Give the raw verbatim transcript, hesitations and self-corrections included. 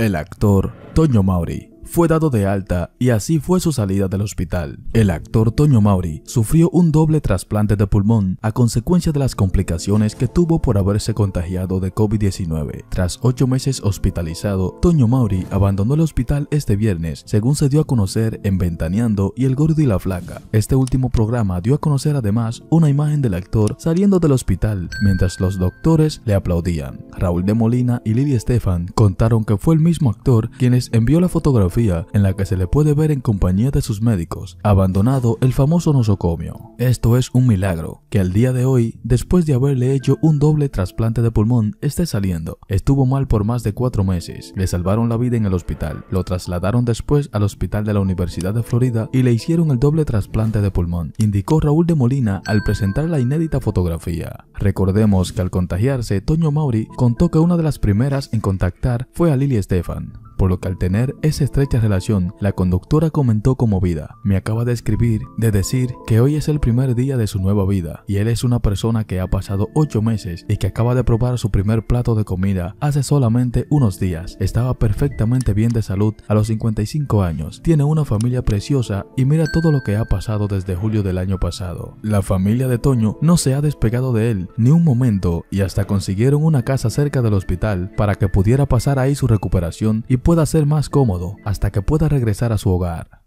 El actor Toño Mauri fue dado de alta y así fue su salida del hospital. El actor Toño Mauri sufrió un doble trasplante de pulmón a consecuencia de las complicaciones que tuvo por haberse contagiado de COVID diecinueve. Tras ocho meses hospitalizado, Toño Mauri abandonó el hospital este viernes, según se dio a conocer en Ventaneando y El Gordo y la Flaca. Este último programa dio a conocer además una imagen del actor saliendo del hospital, mientras los doctores le aplaudían. Raúl de Molina y Lili Estefan contaron que fue el mismo actor quienes envió la fotografía en la que se le puede ver en compañía de sus médicos, abandonado el famoso nosocomio. Esto es un milagro, que al día de hoy, después de haberle hecho un doble trasplante de pulmón, esté saliendo. Estuvo mal por más de cuatro meses, le salvaron la vida en el hospital, lo trasladaron después al hospital de la Universidad de Florida y le hicieron el doble trasplante de pulmón, indicó Raúl de Molina al presentar la inédita fotografía. Recordemos que al contagiarse, Toño Mauri contó que una de las primeras en contactar fue a Lili Estefan, por lo que al tener esa estrecha relación, la conductora comentó conmovida: "Me acaba de escribir, de decir que hoy es el primer día de su nueva vida y él es una persona que ha pasado ocho meses y que acaba de probar su primer plato de comida hace solamente unos días. Estaba perfectamente bien de salud a los cincuenta y cinco años, tiene una familia preciosa y mira todo lo que ha pasado desde julio del año pasado. La familia de Toño no se ha despegado de él ni un momento y hasta consiguieron una casa cerca del hospital para que pudiera pasar ahí su recuperación y pueda ser más cómodo hasta que pueda regresar a su hogar".